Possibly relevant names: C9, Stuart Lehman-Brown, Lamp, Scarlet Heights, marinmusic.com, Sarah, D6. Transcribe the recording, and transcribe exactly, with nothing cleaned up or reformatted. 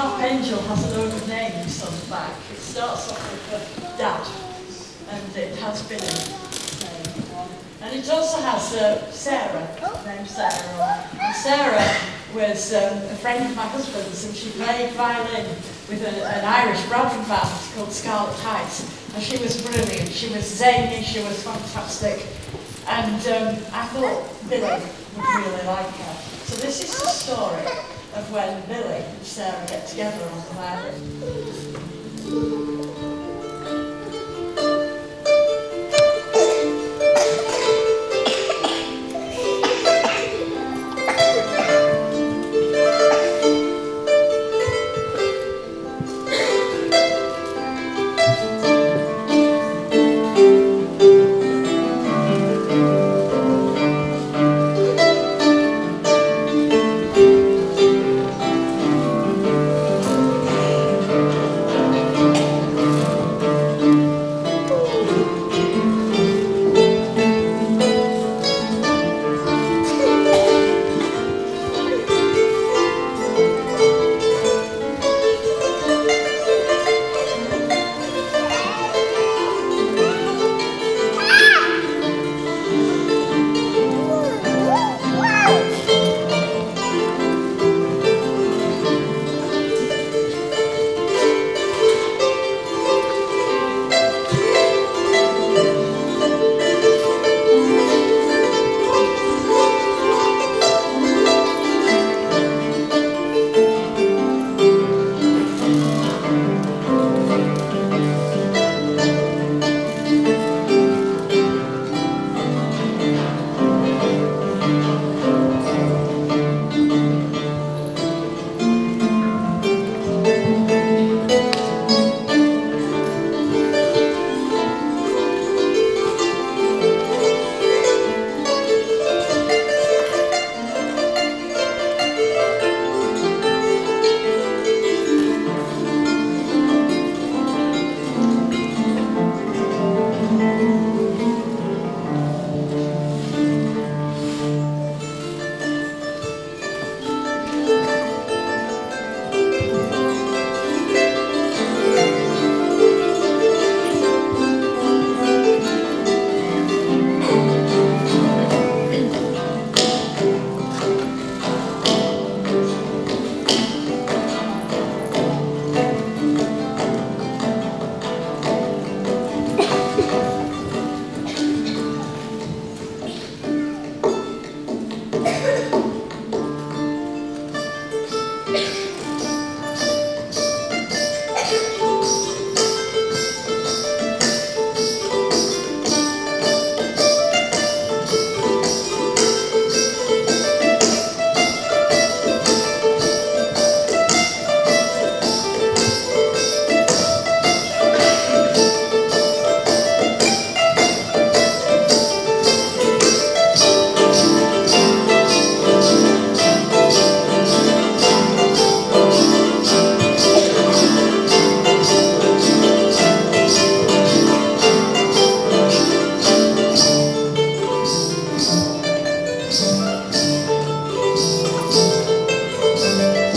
Archangel has a load of names on the back. It starts off with a dad, and it has Billy's name. And it also has uh, Sarah, named Sarah. And Sarah was um, a friend of my husband's, and she played violin with a, an Irish Bradford band called Scarlet Heights. And she was brilliant, she was zany, she was fantastic. And um, I thought Billy would really like her. So this is the story of when Billy and Sarah get together on the violin. Thank you.